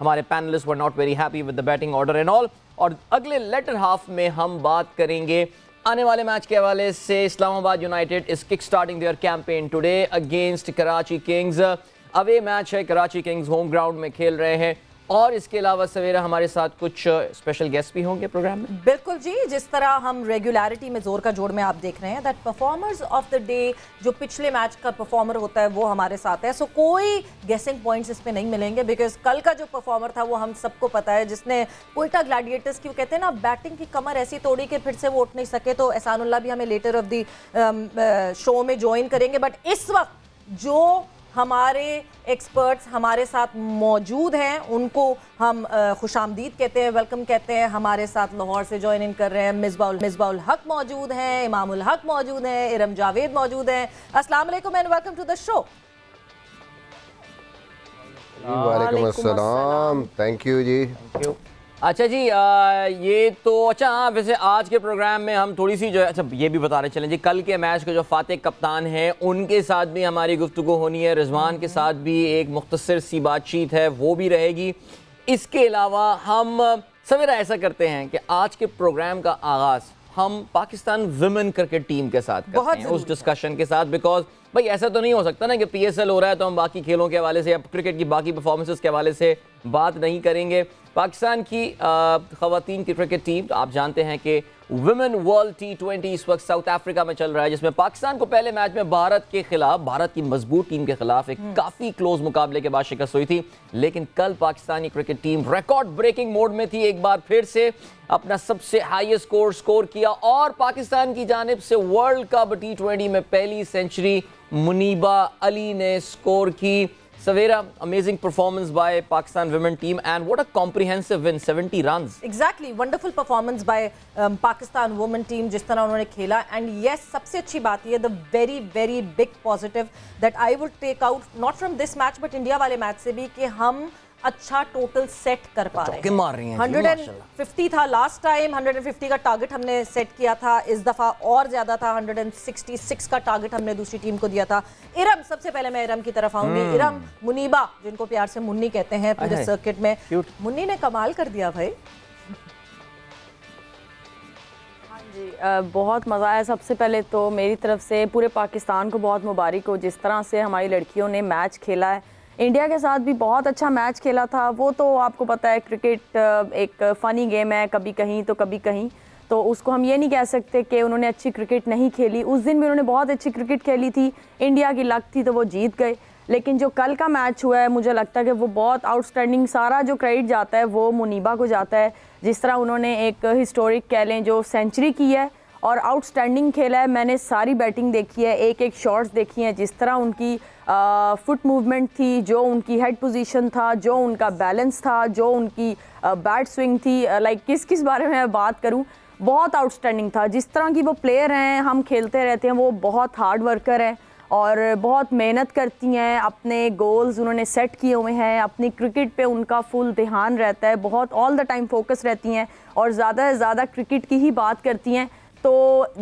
हमारे panelist were not very happy with the batting order and all. और अगले letter half में हम बात करेंगे आने वाले मैच के हवाले से। Islamabad United is kick starting their campaign today against Karachi Kings. Away match है, कराची किंग्स होम ग्राउंड में खेल रहे हैं और इसके अलावा सवेरा हमारे साथ कुछ स्पेशल गेस्ट भी होंगे प्रोग्राम में। बिल्कुल जी, जिस तरह हम रेगुलरिटी में जोर का जोड़ में आप देख रहे हैं that performers of the day, जो पिछले मैच का परफॉर्मर होता है वो हमारे साथ है। सो कोई गेसिंग पॉइंट्स इस पे नहीं मिलेंगे बिकॉज कल का जो परफॉर्मर था वो हम सबको पता है, जिसने क्वेटा ग्लैडिएटर्स की, वो कहते हैं ना, बैटिंग की कमर ऐसी तोड़ी कि फिर से वो उठ नहीं सके। तो एहसानुल्लाह भी हमें लेटर ऑफ दी शो में ज्वाइन करेंगे, बट इस वक्त जो हमारे एक्सपर्ट्स हमारे साथ मौजूद हैं उनको हम खुशामदीद कहते हैं, वेलकम कहते हैं। हमारे साथ लाहौर से ज्वाइन इन कर रहे हैं मिसबाह उल हक मौजूद हैं, इमाम उल हक मौजूद हैं, इरम जावेद मौजूद हैं। अस्सलाम वालेकुम and welcome to the show. वालेकुम अस्सलाम, थैंक यू जी। अच्छा जी, ये तो अच्छा, हाँ वैसे आज के प्रोग्राम में हम थोड़ी सी जो है, अच्छा ये भी बता रहे चलें जी, कल के मैच के जो फातिह कप्तान हैं उनके साथ भी हमारी गुफ्तगू होनी है, रिजवान के साथ भी एक मुख्तसर सी बातचीत है वो भी रहेगी। इसके अलावा हम सवेरा ऐसा करते हैं कि आज के प्रोग्राम का आगाज़ हम पाकिस्तान विमेन क्रिकेट टीम के साथ करते हैं, उस डिस्कशन के साथ, बिकॉज भाई ऐसा तो नहीं हो सकता ना कि PSL हो रहा है तो हम बाकी खेलों के हवाले से या क्रिकेट की बाकी परफॉर्मेंसेस के हवाले से बात नहीं करेंगे। पाकिस्तान की ख़वातीन की क्रिकेट टीम, तो आप जानते हैं कि वुमेन वर्ल्ड T20 इस वक्त साउथ अफ्रीका में चल रहा है, जिसमें पाकिस्तान को पहले मैच में भारत की मजबूत टीम के खिलाफ एक काफ़ी क्लोज मुकाबले के बाद शिकस्त हुई थी। लेकिन कल Pakistani cricket team record breaking mode में थी, एक बार फिर से अपना सबसे हाईएस्ट स्कोर किया और पाकिस्तान की जानिब से वर्ल्ड कप T20 में पहली सेंचुरी मुनीबा अली ने स्कोर की। Savera, amazing performance by Pakistan women team and what a comprehensive win, 70 runs. Exactly, wonderful performance by Pakistan women team, जिस तरह उन्होंने खेला। एंड यस, सबसे अच्छी बात यह, the very very big positive that I would take out not from this match but India वाले match से भी, कि हम अच्छा टोटल सेट कर पा रहे हैं। 150 था लास्ट टाइम, 150 का टारगेट हमने सेट किया था, इस दफ़ा और ज़्यादा था, 166 का टारगेट हमने दूसरी टीम को दिया था। इरम, सबसे पहले मैं इरम की तरफ आऊंगी। इरम, मुनीबा, जिनको प्यार से मुन्नी कहते हैं पूरे सर्किट में, मुन्नी ने कमाल कर दिया भाई। बहुत मज़ा आया। सबसे पहले तो मेरी तरफ से पूरे पाकिस्तान को बहुत मुबारक हो, जिस तरह से हमारी लड़कियों ने मैच खेला है। इंडिया के साथ भी बहुत अच्छा मैच खेला था, वो तो आपको पता है क्रिकेट एक फ़नी गेम है, कभी कहीं तो कभी कहीं, तो उसको हम ये नहीं कह सकते कि उन्होंने अच्छी क्रिकेट नहीं खेली। उस दिन भी उन्होंने बहुत अच्छी क्रिकेट खेली थी, इंडिया की लक थी तो वो जीत गए। लेकिन जो कल का मैच हुआ है, मुझे लगता है कि वो बहुत आउटस्टैंडिंग, सारा जो क्रेडिट जाता है वो मुनीबा को जाता है, जिस तरह उन्होंने एक हिस्टोरिक कह लें जो सेंचुरी की है और आउटस्टैंडिंग खेला है। मैंने सारी बैटिंग देखी है, एक एक शॉट्स देखी हैं, जिस तरह उनकी फुट मूवमेंट थी, जो उनकी हेड पोजीशन था, जो उनका बैलेंस था, जो उनकी बैट स्विंग थी, लाइक किस बारे में मैं बात करूं, बहुत आउटस्टैंडिंग था। जिस तरह की वो प्लेयर हैं, हम खेलते रहते हैं, वो बहुत हार्ड वर्कर हैं और बहुत मेहनत करती हैं, अपने गोल्स उन्होंने सेट किए हुए हैं, अपनी क्रिकेट पे उनका फुल ध्यान रहता है, बहुत ऑल द टाइम फोकस रहती हैं और ज़्यादा से ज़्यादा क्रिकेट की ही बात करती हैं। तो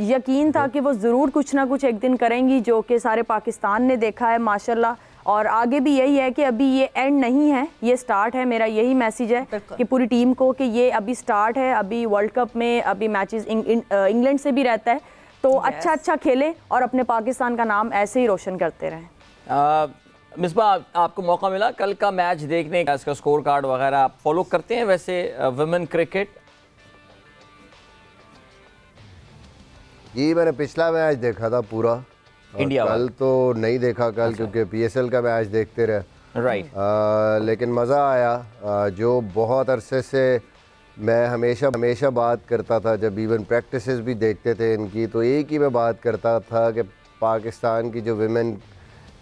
यकीन था कि वो ज़रूर कुछ ना कुछ एक दिन करेंगी, जो कि सारे पाकिस्तान ने देखा है माशाल्लाह। और आगे भी यही है कि अभी ये एंड नहीं है, ये स्टार्ट है। मेरा यही मैसेज है कि पूरी टीम को कि ये अभी स्टार्ट है, अभी वर्ल्ड कप में अभी मैचेस इंग्लैंड से भी रहता है, तो अच्छा अच्छा खेलें और अपने पाकिस्तान का नाम ऐसे ही रोशन करते रहें। मिसबाह, आपको मौका मिला कल का मैच देखने का, इसका स्कोर कार्ड वगैरह आप फॉलो करते हैं वैसे वुमेन क्रिकेट? जी, मैंने पिछला मैच देखा था पूरा इंडिया, कल तो नहीं देखा कल, क्योंकि PSL का मैच देखते रहे। राइट, लेकिन मज़ा आया। जो बहुत अरसे से मैं हमेशा बात करता था, जब इवन प्रैक्टिसेस भी देखते थे इनकी, तो एक ही मैं बात करता था कि पाकिस्तान की जो विमेन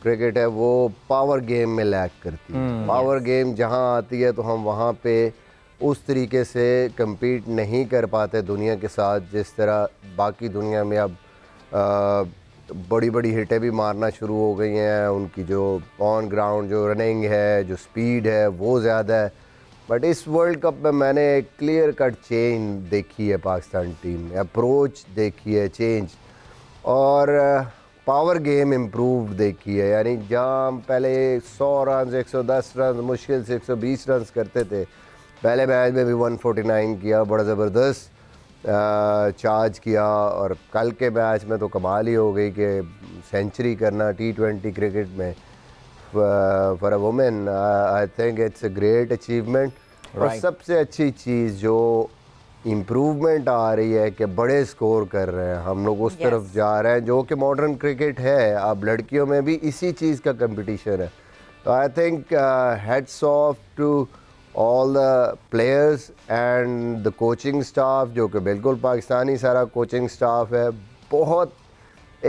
क्रिकेट है वो पावर गेम में लैग करती है। पावर गेम जहां आती है तो हम वहां पे उस तरीके से कम्पीट नहीं कर पाते दुनिया के साथ, जिस तरह बाकी दुनिया में अब बड़ी बड़ी हिटें भी मारना शुरू हो गई हैं। उनकी जो ऑन ग्राउंड जो रनिंग है, जो स्पीड है, वो ज़्यादा है। बट इस वर्ल्ड कप में मैंने क्लियर कट चेंज देखी है, पाकिस्तान टीम में अप्रोच देखी है, चेंज। और पावर गेम इम्प्रूव देखी है, यानी जहाँ पहले 100 रन 110 रन मुश्किल से 120 रन करते थे, पहले मैच में भी 149 किया, बड़ा ज़बरदस्त चार्ज किया। और कल के मैच में तो कमाल ही हो गई कि सेंचुरी करना T20 क्रिकेट में for a women, I think it's a great achievement. और सबसे अच्छी चीज़ जो इम्प्रूवमेंट आ रही है कि बड़े स्कोर कर रहे हैं, हम लोग उस तरफ जा रहे हैं जो कि मॉडर्न क्रिकेट है। अब लड़कियों में भी इसी चीज़ का कंपटीशन है, तो I think hats off to all the players and the coaching staff, जो कि बिल्कुल पाकिस्तानी सारा कोचिंग स्टाफ है। बहुत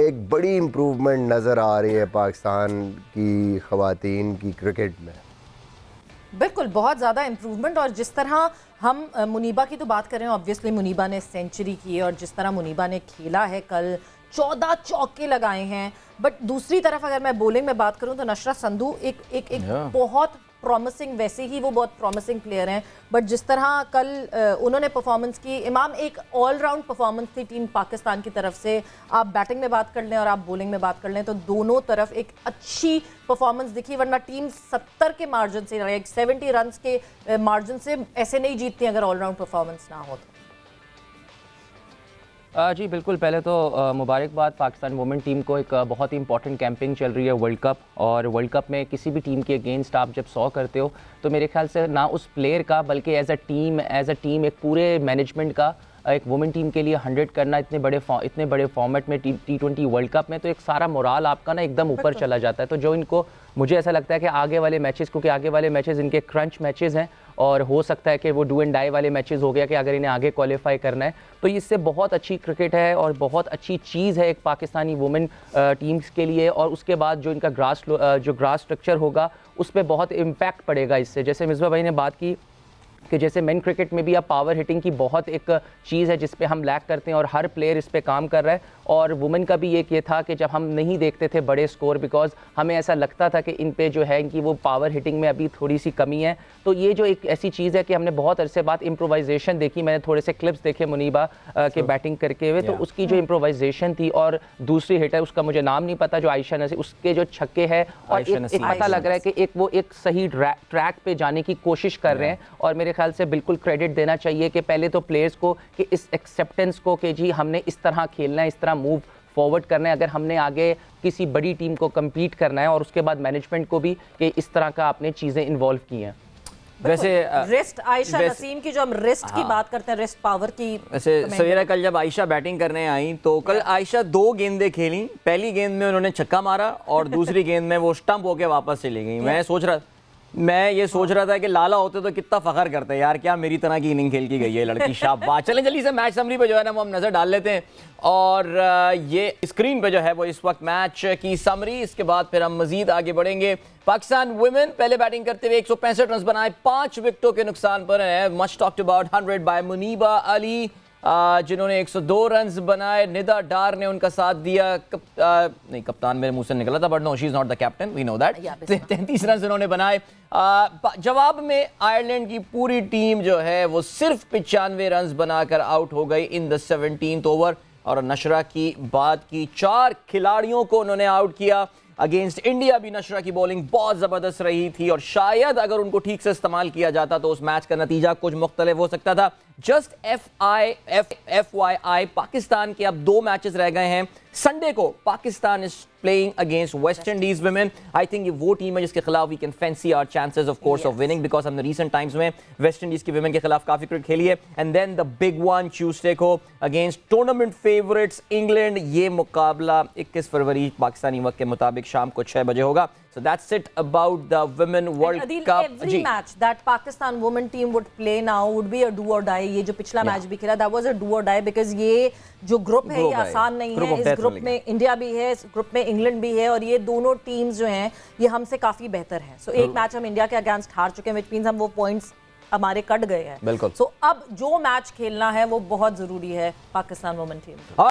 एक बड़ी इम्प्रूवमेंट नज़र आ रही है पाकिस्तान की ख़वातीन की क्रिकेट में, बिल्कुल बहुत ज़्यादा इम्प्रूवमेंट। और जिस तरह हम मुनीबा की तो बात कर रहे हैं, ऑब्वियसली मुनीबा ने सेंचुरी की है और जिस तरह मुनीबा ने खेला है कल, 14 चौके लगाए हैं। बट दूसरी तरफ अगर मैं बॉलिंग में बात करूं तो नशरा संधू एक बहुत प्रॉमिसिंग, वैसे ही वो बहुत प्रॉमिसिंग प्लेयर हैं, बट जिस तरह कल उन्होंने परफॉर्मेंस की, इमाम एक ऑलराउंड परफॉर्मेंस थी टीम पाकिस्तान की तरफ से। आप बैटिंग में बात कर लें और आप बॉलिंग में बात कर लें तो दोनों तरफ एक अच्छी परफॉर्मेंस दिखी, वरना टीम 70 के मार्जिन से, 70 रन के मार्जिन से ऐसे नहीं जीतती अगर ऑलराउंड परफॉर्मेंस ना हो तो। जी बिल्कुल, पहले तो मुबारकबाद पाकिस्तान वुमेन टीम को, एक बहुत ही इंपॉर्टेंट कैंपेन चल रही है वर्ल्ड कप, और वर्ल्ड कप में किसी भी टीम के अगेंस्ट आप जब 100 करते हो तो मेरे ख्याल से ना उस प्लेयर का बल्कि एज अ टीम एक पूरे मैनेजमेंट का, एक वुमेन टीम के लिए 100 करना इतने बड़े फॉर्मेट में T20 वर्ल्ड कप में, तो एक सारा मोराल आपका ना एकदम ऊपर चला जाता है। तो जो इनको, मुझे ऐसा लगता है कि आगे वाले मैचेस इनके क्रंच मैचेस हैं और हो सकता है कि वो डू एंड डाई वाले मैचेस हो गया कि अगर इन्हें आगे क्वालिफाई करना है, तो इससे बहुत अच्छी क्रिकेट है और बहुत अच्छी चीज़ है एक पाकिस्तानी वुमेन टीम्स के लिए। और उसके बाद जो इनका ग्रास स्ट्रक्चर होगा उस पर बहुत इम्पैक्ट पड़ेगा इससे। जैसे मिसबा भाई ने बात की कि जैसे मेन क्रिकेट में भी अब पावर हिटिंग की बहुत एक चीज़ है जिस पे हम लैक करते हैं और हर प्लेयर इस पे काम कर रहा है। और वुमेन का भी ये था कि जब हम नहीं देखते थे बड़े स्कोर, बिकॉज हमें ऐसा लगता था कि इन पे जो है इनकी वो पावर हिटिंग में अभी थोड़ी सी कमी है। तो ये जो एक ऐसी चीज़ है कि हमने बहुत अरसे बाद इम्प्रोवाइजेशन देखी, मैंने थोड़े से क्लिप्स देखे मुनीबा के बैटिंग करके हुए, तो उसकी जो इम्प्रोवाइजेशन थी। और दूसरी हिटर, उसका मुझे नाम नहीं पता, जो आयशा नसीम, उसके जो छक्के हैं, और पता लग रहा है कि वो एक सही ट्रैक पर जाने की कोशिश कर रहे हैं। और मेरे ख्याल से बिल्कुल क्रेडिट देना चाहिए कि पहले तो प्लेयर्स को कि इस एक्सेप्टेंस को कि जी हमने इस तरह खेलना है, इस तरह मूव फॉरवर्ड करना है अगर हमने आगे किसी बड़ी टीम को कम्पीट करना है। और उसके बाद मैनेजमेंट को भी कि इस तरह का आपने चीज़ें इन्वॉल्व की हैं। वैसे रिस्ट आयशा नसीम की, जो हम रिस्ट की बात करते हैं, रिस्ट पावर की, वैसे सवेरा कल जब आयशा बैटिंग करने आई तो कल आयशा 2 गेंदें खेली। पहली गेंद में उन्होंने छक्का मारा और दूसरी गेंद में वो स्टंप होकर वापस चली गई। मैं ये सोच रहा था कि लाला होते तो कितना फखर करते हैं, यार क्या मेरी तरह की इनिंग खेल की गई है लड़की, शाबाश। चलें जल्दी से मैच समरी पे जो है ना वो हम नज़र डाल लेते हैं, और ये स्क्रीन पे जो है वो इस वक्त मैच की समरी, इसके बाद फिर हम मजीद आगे बढ़ेंगे। पाकिस्तान वुमेन पहले बैटिंग करते हुए 165 रन बनाए, 5 विकेटों के नुकसान पर है। Much talked about 100 by Muniba Ali, जिन्होंने 102 रन बनाए। निदा डार ने उनका साथ दिया, नहीं कप्तान मेरे मुंह से निकला था, but no she is not the captain, we know that. 33 run उन्होंने बनाए। जवाब में आयरलैंड की पूरी टीम जो है वो सिर्फ 95 रन बनाकर आउट हो गई इन द 17th ओवर। और नशरा की बात की, 4 खिलाड़ियों को उन्होंने आउट किया। अगेंस्ट इंडिया भी नशरा की बॉलिंग बहुत ज़बरदस्त रही थी और शायद अगर उनको ठीक से इस्तेमाल किया जाता तो उस मैच का नतीजा कुछ मुख्तलिफ हो सकता था। जस्ट FYI पाकिस्तान के अब 2 मैचेस रह गए हैं। संडे को Pakistan is playing against West Indies women. I think ये वो टीम है जिसके खिलाफ we can fancy our chances of course of winning, because हमने रीसेंट टाइम्स में वेस्ट इंडीज की वुमेन के खिलाफ काफी क्रिकेट खेली है। And then the big one Tuesday को अगेंस्ट टूर्नामेंट फेवरेट्स इंग्लैंड, ये मुकाबला 21 फरवरी पाकिस्तानी वक्त के मुताबिक शाम को 6 बजे होगा। So that's it about the Women World Cup. Every match that Pakistan women team would play now would be a do or die. ये जो पिछला मैच भी खेला, that was a do or die, because ये जो group है ये आसान नहीं है। इस ग्रुप में इंडिया भी है, इस ग्रुप में इंग्लैंड भी है, और ये दोनों टीम्स जो हैं ये हमसे काफी बेहतर हैं। So एक मैच हम इंडिया के अगेंस्ट हार चुके हैं, which means हम वो पॉइंट्स हमारे कट गए हैं। बिल्कुल। So अब जो मैच खेलना है वो बहुत जरूरी है पाकिस्तान वुमेन टीम।